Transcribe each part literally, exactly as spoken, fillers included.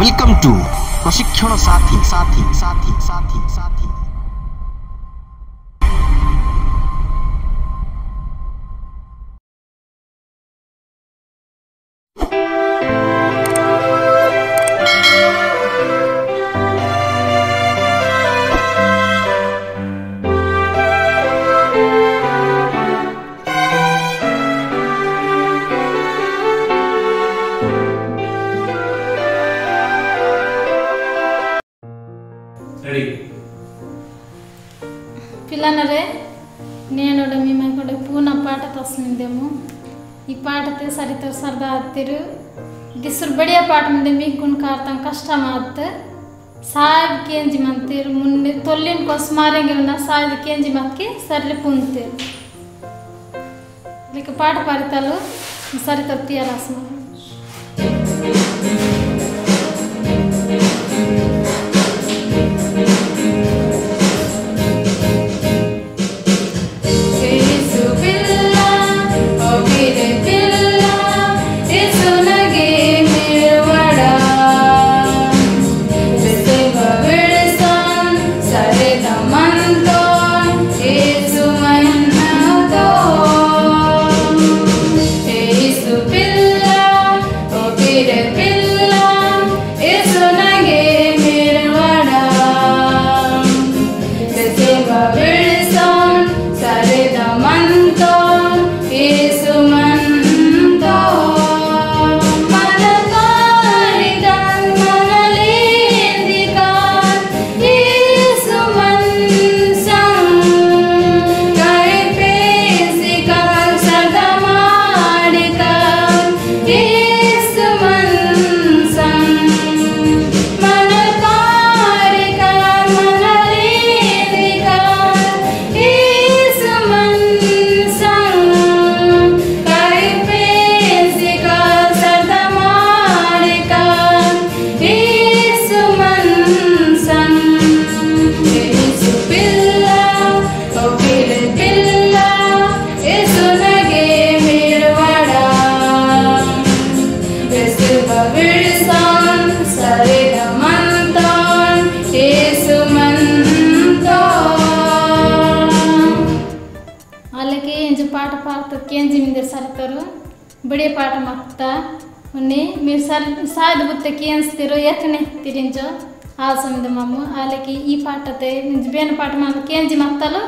Welcome to Prashikshana Sathi, Sathi, Sathi, Sathi, Sathi. Disur badiya paatmande me kun kartan kashta maatte saab kenji mantir munne tollin kosmarenge na saab kenji matke sarle punte. Like paat paritalo sari taptiya rasma. Bade part makta, unne mere sar saad butte kians tero yathne tirinjo asam de mamu. Alaki e part te jben part mamu kianji makta lo,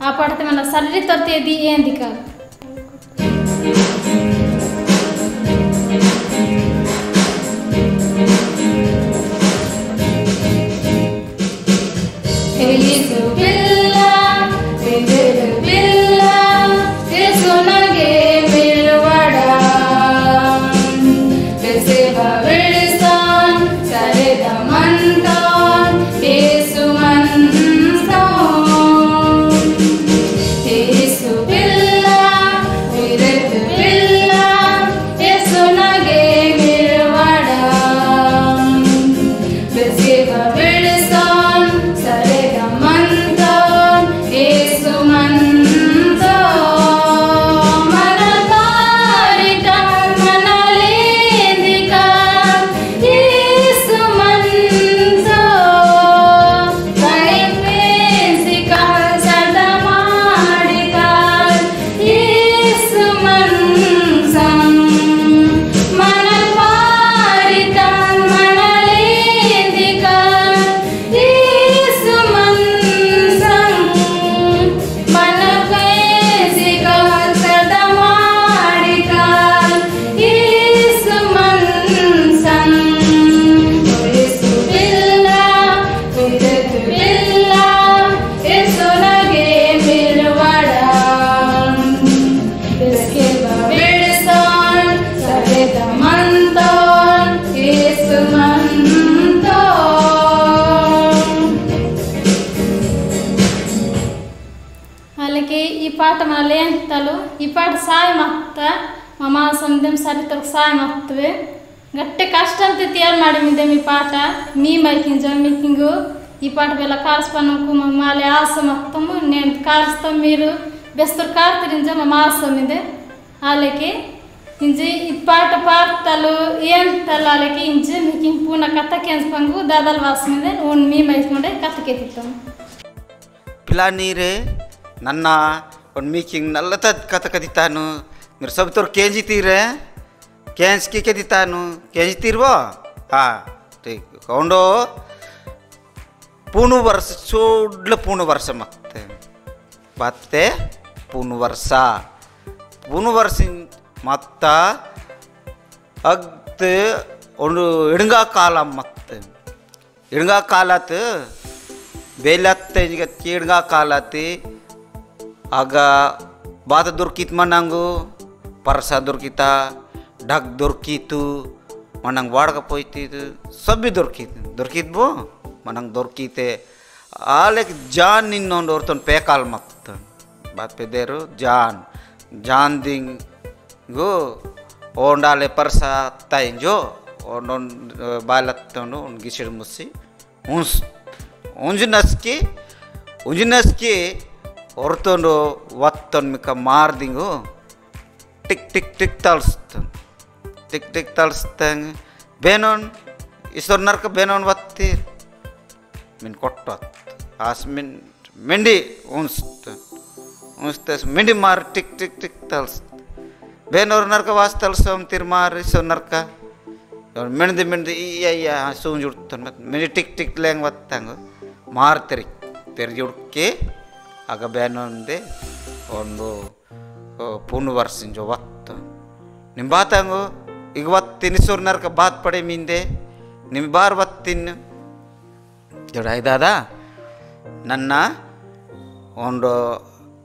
a part te mana sarri tarti di endika. Ipad saay matta, mama samdem saritak saay matve. Gatte kastan te tiyar madimidem ipata, me making jam makingo. Ipad vela karspanu ku mama le asamatamu nend karstamiru. Bestur kartirinja mama samide. Aleke inji ippat part talu yen talaleki inji making puna katta kenspangu dadal vasmide un mi maiskonde kattake tittum pilanire nanna on making nallata kattake titanu mir sab tor kenji tire kens ke ke titanu kenji tirbo ha theek kondo punu varsa chodla punu varsa matte batte punu varsa punu varsin matta agte ondu edunga kala matte edunga kalat velatte jiga kedunga kalate aga bata durkit manangu parsa durkita dak durkitu manang wadga poititu sabbi durkit durkit bo manang durkite alek jan ninnon orton pekal matte bat pedero jan jan ding go onda le parsa tainjo onon balattono on gisir musi uns unjnaski unjnaski ortono watton mika mardingo tik tik tik talst tik tik talstang benon isornar ka benon watti min kottat asmin mendi uns uns tas mendi mar tik tik tik talst Benor narka wastal som tirmar so narka. Yon mendi mendi iya iya sun jur ton mat. Mendi tik tik leng wat tango. Mar terik ter jur ke aga benon de ondo punu varsin jo wat. Nim batango igwat tin sur narka bat pade minde. Nim bar wat tin jodai dada nanna ondo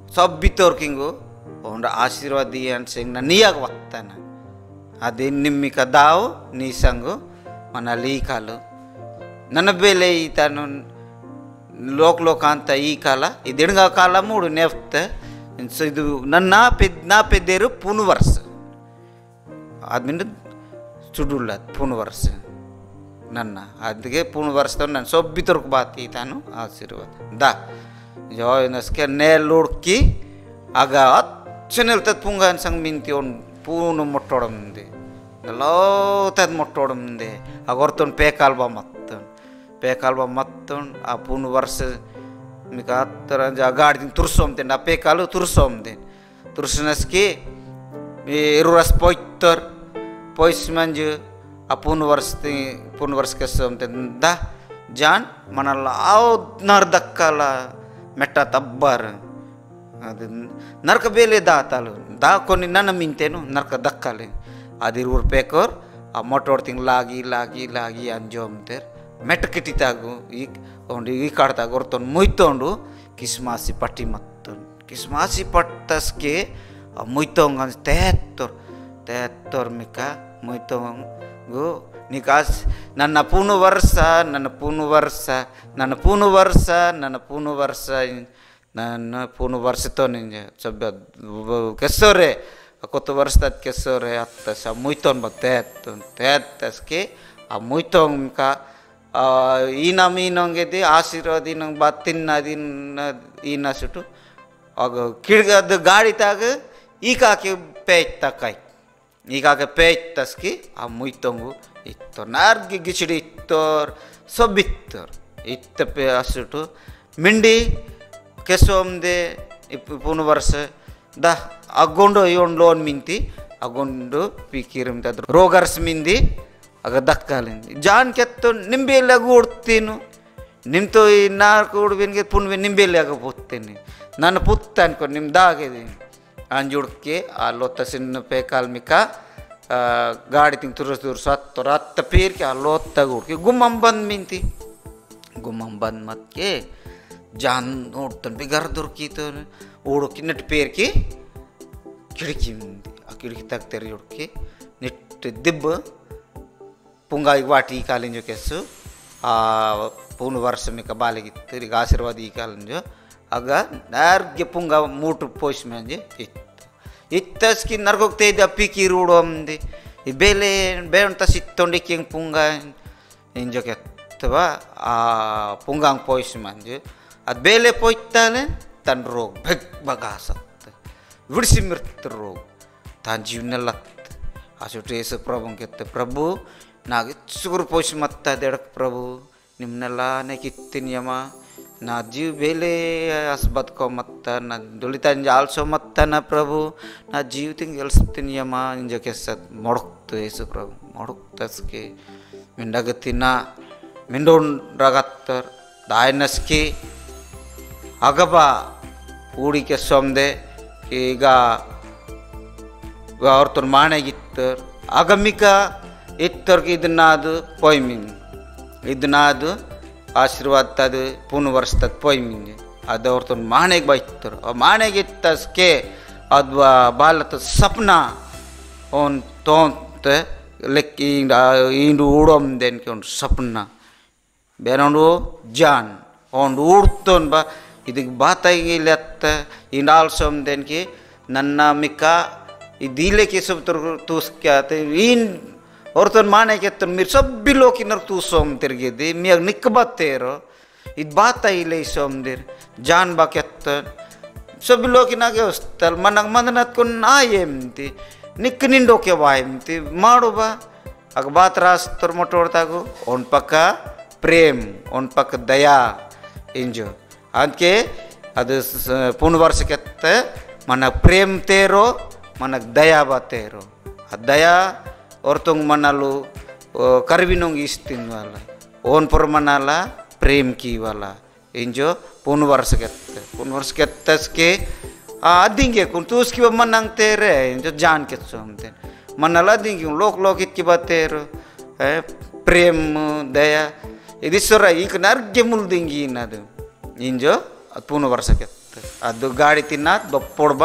sab bitor kingo. Onda Ashirwadian sing na niyag wattana. Adin nimika dao ni sango manali kalo. Nanabele itanon lok lokanta i kala. Idinga kala muru nefta. And so do nana pid napederu punuvers. Admin sudulat punuvers. Nana adge punverson and so biturkbati itano Ashirwad. Da joy naske ne lurki agat. Channel tat pungaan sang mintion puno motoram de, dalaw tat motoram de. Agorton pekalba matton, pekalba matton. A puno varse mikat taran jagar din tursom de, na pekalu tursom de. Tursenaski iruras poitter, poismanju. A puno varse de, puno varse kesom de. Dah jan manalaw nardakala meta tabbar. Narka bele datalu, da koni nana mintenu, narka dakale. Adir ur pekor, a motor thing lagi lagi lagi anjom ter. Metakititago, ik ondi ikarta gorton muitondu, kismasi patimatun. Kismasi pataske, a muitongan tetor, tetor mika, muitong go. Nikas nana puno varsa, nana puno varsa, nana puno varsa, nana puno varsa. Nana puno varseton inja sabat kesore akoto varstat kesore atta sa muiton batet tet taske a muiton ka inami nongedi asirodi nang batin nadin ina sutu aga kirga de gari tag ika ke pech takai ika ke pech taske a muiton itonar gi gichri tor sobitor ittape asutu mindi Kesom de Punuverse, the Agondo yon loan minti, Agondo pikirim that Rogers mindi, Agadakalin. John Caton Nimbela Gurtino Nimto in Narkurvin get Punvin Nimbela Gutini. Nana Putan con Nimdagin. Anjurke, a lotas in Pekalmica, guarding Turusur Sat, Torat the Pirka, Lotta Gurki, Gumamban minti, Gumamban matke. Jan orton bigar durkito, urki net perki, kirkim, a kirkitak terriurki, net dibba, pungai wati kalinjo kesu, a punvarsamica balik, rigasirvadi kalinjo, aga, nargipunga mutu postmanji, it. It taski nargokte the piki rudom, the bele, berntasit tondiking punga, in joketva, a pungang postmanji. At bele poitale tan rog beg bagasat virsimirtro tan jivnalat ಅಷ್ಟು ಯೇಸು ಪ್ರಭುಂಗೆತ್ತೆ ಪ್ರಭು నాకు ఇచ్చుగురు పోషి మత్త దెడక్ ప్రభు నిమ్నెల్లానే కిత్తినియమ నా జీవ బేలే అస్ బతుకో మత్త నా దొలితంజ also మత్త నా ప్రభు నా జీవితంగా గెలుస్తునియమ ఇంజకే సత్ మొడక్తు యేసు ప్రభు మొడక్తస్కి మిండగతిన మిండోన్ రగత్తర్ దాయనస్కి అగబా ఊడికే సొమ్దే ಈಗ ಅವ್ರ ತನ್ನ ಮಾಣೆಗಿತ್ತರ್ ಆಗಮಿಕ ಇತ್ತರ್ಗೆ ಇದನ್ನಾದು ಪೊಯ್ಮಿಂಗ್ ಇದನ್ನಾದು ಆಶೀರ್ವಾದ ತದು ಪುನರ್ವರ್ಸ್ತದ ಪೊಯ್ಮಿಂಗ್ ಅದು ಅವ್ರ ತನ್ನ ಮಾಣೆಗೆ ಬೈತರು ಆ ಮಾಣೆಗಿತ್ತಸ್ಕೆ ಅದು ಬಾಲತ ಸಪ್ನ ಅವನು ತೋಂತ ಲೆಕ್ಕ ಇಂಡು ಊಡೋಮ್ದೇನ್ಕೆ ಅವ್ನು ಸಪ್ನ ಬೇನೋನು ಜಾನ್ ಅವ್ನು ಊಡ್ತೋನ್ ಬಾ ಇದಕ್ಕೆ ಬಾತಾಯಿಲ್ಲ ಅತ್ತ ಇಂಡು ಆಲ್ಸೋಮ್ದೇನ್ಕೆ ನನ್ನ ಮಿಕ್ಕ ಇದೀಲೆ ಕೇಸವ ತುರ್ಗ ತೂಸ್ಕ್ಯಾತೆ ಈನ್ ಅವ್ರ ತನ್ನ ಮಾಣೆಗೆ ತನ್ನ ಮೀರು ಸಬ್ಬಿಲೋಕಿನರ್ ತೂಸೋಮ್ ತಿರ್ಗಿದ್ದಿ ಮಿಯಾಗ ನಿಕ್ಕ ಬತ್ತೇರೋ ಇದು ಬಾತ ಇಲ್ಲೇ ಸೋಮ್ದಿರ್ ಜಾನ್ ಬಾಕೆತ್ತ ಸಬ್ಬಿಲೋಕಿನಾಗೆ ಹೊಸ್ತಲ್ ಮನಾಗ ಮಂದನ ಹತ್ಕೊಂಡು ನಾ ಏಮ್ತಿ ನಿಕ್ಕ ನಿಂಡೋಕೆ ಬಾ ಏಮ್ತಿ ಮಾಡು ಬಾ ಆಗ ಬಾತ್ ರಾಸ್ತರ್ ಮೊಟ್ಟೋಡ್ತಾಗು ಒಂದು ಪಕ್ಕ ಪ್ರೇಮ್ ಒಂದು ಪಕ್ಕ ದಯಾ ಇಂಜು ಅದಕ್ಕೆ ಅದು ಪುನರ್ವರ್ಸಕ್ಕೆತ್ತ ಮನ ಪ್ರೇಮ್ ತೇರೋ మనకు దయా బాతేరు ఆ దయా ఒరుతుంగ్ మనలు కరివినొంగి ఇస్తుంది వాళ్ళ ఓన్ పొర మనాల ప్రేమ్కి ఇవాళ ఏంజో పూను వరుసకెత్త పూను వరుసకెత్తస్కి అద్దింగే కొన్ని తూసుకి ఇవ్వమన్నాంగ తేరే ఏంజో జాన్కెచ్చే మనలా దింగి లోక లోకిత్కి బాతేరు ప్రేమ్ దయా ఇది సొర ఈక నర్గ్యములు దింగి అది ఇంజో అది పూను వరుసకెత్త ಅದು ಗಾಡಿ ತಿನ್ನ ದೊಪ್ಪೊಡ್ಬ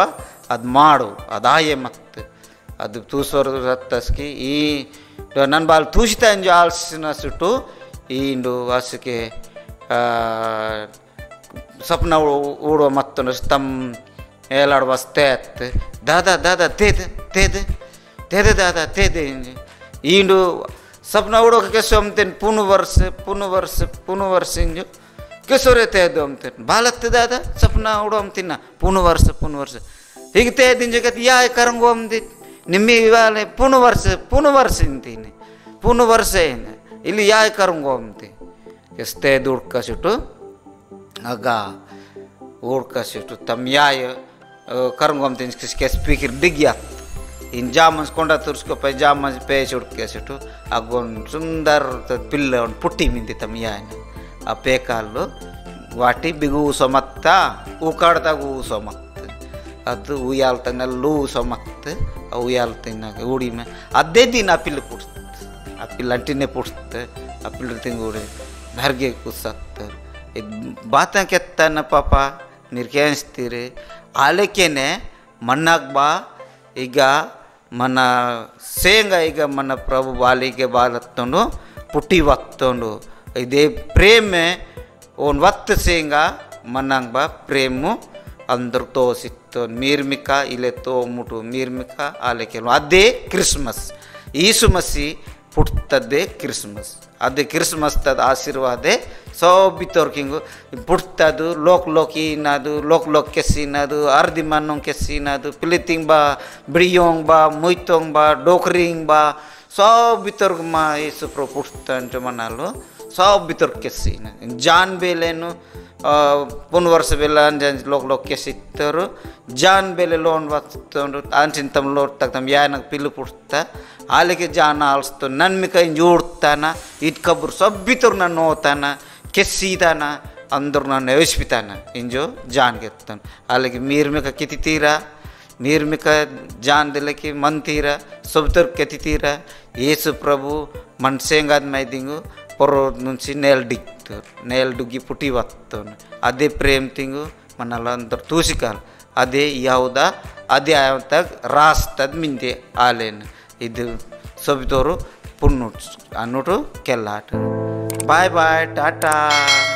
ಅದು ಮಾಡು ಅದಾಯೇ ಮತ್ತೆ ಅದು ತೂಸೋರು ರತ್ತಸ್ಕಿ ಈ ನನ್ನ ಬಾಲ್ ತೂಸಿತ ಅಂಜು ಆಲ್ಸಿನ ಸುಟ್ಟು ಈಂಡು ಹಸಿಗೆ ಸಪ್ನ ಊಡುವ ಮತ್ತೊಂದು ತಮ್ಮ ಏಲಾಡುವ ತೇತ್ ದಾದಾ ದಾದಾ ತೇದ ತೇದ ತೇದ ದಾದಾ ತೇದ ಈಂಡು ಸಪ್ನ ಊಡೋಕೆ ಸೊಮ್ತೇನೆ ಪುನು ವರ್ಷ ಪುನು ವರ್ಷ ಪುನು ವರ್ಷ ಇಂಜು ಕಿಸೋರೆ ತೇದು ಅಂಬ್ತೇನೆ ಬಾಲತ್ತದಾದ ಸಪ್ನ ಊಡೋ ಅಂಬ್ತಿನ್ನ ಪುನು ವರ್ಷ ಪುನು ವರ್ಷ ಹೀಗೆ ತೇದಿನ ಜಗತ್ತು ಯಾ ಕರಂಗೋಮ್ದಿ ನಿಮ್ಮಿ ಇವಾಲೆ ಪುನು ವರ್ಷ ಪುನು ವರ್ಷ ಇಂತೀನಿ ಪುನು ವರ್ಷ ಏನು ಇಲ್ಲಿ ಯಾ ಕರಂಗೋಮ್ತಿ ಎಷ್ಟೇ ದುಡ್ಕಸಿಟ್ಟು ಆಗ ಉಡ್ಕಸಿಟ್ಟು ತಮ್ಮ ಯಾಯ ಕರಂಗೋಮ್ತೀನಿ ಕಿಸ್ಕೆ ಸ್ಪೀಕರ್ ದಿಗ್ಯ ಇನ್ನು ಜಾಮನ್ಸ್ಕೊಂಡ ತುರ್ಸ್ಕೊಪ್ಪ ಜಾಮನ್ಸ್ ಪೇಸಿ ಹುಡ್ಕಸಿಟ್ಟು ಆಗೊಂದು ಸುಂದರ ಪಿಲ್ಲ ಒಂದು ಪುಟ್ಟಿ ಮಿಂತಿ ತಮ್ಮ ಯಾಯ ಆ ಪೇಕಾಲು ವಾಟಿ ಬಿಗು ಸೊಮತ್ತ ಊಕಾಡ್ದಾಗ ಹೂ ಸೊಮತ್ತ ಅದು ಉಯ್ಯಾಲ ತನ್ನೆಲ್ಲೂ ಸೊಮತ್ತೆ ಆ ಉಯ್ಯಾಲ ತಿನ್ನಾಗ ಉಡಿಮೆ ಅದೇ ದಿನ ಅಪ್ಪಿಲ್ ಕುಡ್ಸ್ತು ಅಪ್ಪಿಲ್ ಅಂಟಿನೇ ಪುಡ್ಸುತ್ತೆ ಅಪ್ಪಿಲ್ ತಿಂಗ ಉಡಿ ನರ್ಗೆ ಕುಸತ್ತಾರೆ ಇದು ಬಾತ ಕೆತ್ತಾನ ಪಾಪ ನೀರು ಕೇಳಿಸ್ತೀರಿ ಆಲಕ್ಕೇನೆ ಮಣ್ಣಾಗ ಬಾ ಈಗ ಮನ ಶೇಂಗ ಈಗ ಮನ ಪ್ರಭು ಬಾಲಿಗೆ ಬಾಲತ್ತೊಂಡು ಪುಟ್ಟಿ ಒತ್ತೊಂಡು ಇದೇ ಪ್ರೇಮೆ ಒಂದು ಒತ್ತು ಶೇಂಗ ಮನ್ನಂಗೆ ಬಾ ಪ್ರೇಮು ಅಂದ್ರ ತೋಸಿತ್ತು ಮೀರ್ಮಿಕ ಇಲ್ಲೇ ತೋಮುಟು ಮೀರ್ಮಿಕ ಆಲಕ್ಕೆ ಅದೇ ಕ್ರಿಸ್ಮಸ್ ಈಸು ಮಸಿ ಪುಟ್ತದ್ದೇ ಕ್ರಿಸ್ಮಸ್ ಅದೇ ಕ್ರಿಸ್ಮಸ್ ತದ ಆಶೀರ್ವಾದೆ ಸೋಬಿ ತೋರ್ಕಿಂಗು ಪುಟ್ತದು ಲೋಕ್ ಲೋಕಿ ಇನ್ನದು ಲೋಕ್ ಲೋಕ್ ಕೆಸಿನದು ಅರ್ಧಿ ಮನ್ನೊಂಗ್ ಕೆಸಿನದು ಪಿಲಿತಿಂಗ್ ಬಾ ಬಿಡಿಯೋಂಗ್ ಬಾ ಮುಯ್ತೋಂಗ್ ಬಾ ಡೋಕ್ರಿಂಗ್ ಬಾ ಸೋಬಿ ತೋರ್ಗ ಮಾ ಈಸು ಪ್ರ ಪುಟ್ತಂಟು ಮನಾಲು ಸೋಬಿ ತೋರ್ಗ ಕೆಸಿನ ಜಾನ್ ಬೇಲೇನು ಪುನರ್ವರ್ಸ ಬೆಲ್ಲ ಅಂಜಿ ಲೋಕ ಲೋಕಕ್ಕೆ ಸಿಕ್ತರು ಜಾನ್ ಬೆಲೆ ಲೋನ್ ಬತ್ತೊಂಡು ಅಂಚಿನ ತಮ್ಮ ಲೋಡ್ತಾಗ ತಮ್ಮ ಯಾನಾಗ ಪಿಲ್ಲು ಪುಡ್ತ ಆಲಿಗೆ ಜಾನ ಆಲ್ಸ್ತು ನನ್ನ ಮಿಕ ಇಂಜು ಉಡ್ತಾನ ಇದು ಕಬ್ಬರು ಸಬ್ಬಿತರು ನಾನು ನೋತಾನ ಕೆಸ್ಸಿದಾನ ಅಂದರು ನಾನು ಎಸ್ಬಿತಾನ ಇಂಜು ಜಾನ್ಗೆ ಎತ್ತಾನ ಅಲ್ಲಿಗೆ ಮೀರ್ಮಿಕ ಕಿತ್ತಿತೀರ ಮೀರ್ಮಿಕ ಜಾನ್ ದಿಲಕ್ಕೆ ಮಂತೀರ ಸಬ್ತರು ಕೆತ್ತಿತೀರ ಏಸು ಪ್ರಭು ಮನ್ಸೇಂಗಾದ ಮೈದಿಂಗು ಪೊರೋ ನುಂಚಿ ನೇಲ್ ಡಿಕ್ నేల డుగ్గి పుట్టి వస్తాను అదే ప్రేమ తింగు మనల్ని అందరు తూసికాలి అదే యావుదా అదే అంత రాస్తుంది మిందే ఆలేను ఇది సొబితోరు పున్ను అన్నట్టు కెళ్ళాట బాయ్ బాయ్ టాటా.